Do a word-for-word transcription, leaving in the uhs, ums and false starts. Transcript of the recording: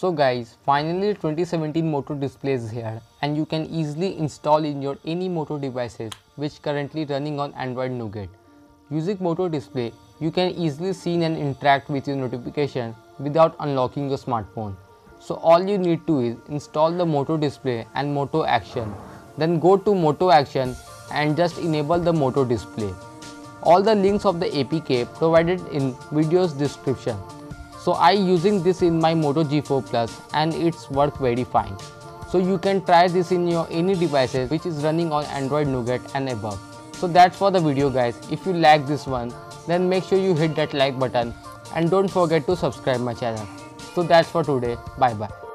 So guys, finally twenty seventeen Moto Display is here and you can easily install in your any Moto devices which currently running on Android Nougat. Using Moto Display, you can easily see and interact with your notification without unlocking your smartphone. So all you need to is install the Moto Display and Moto Action. Then go to Moto Action and just enable the Moto Display. All the links of the A P K provided in video's description. So I using this in my Moto G four Plus and it's work very fine. So you can try this in your any devices which is running on Android Nougat and above. So that's for the video guys. If you like this one, then make sure you hit that like button and don't forget to subscribe my channel. So that's for today. Bye bye.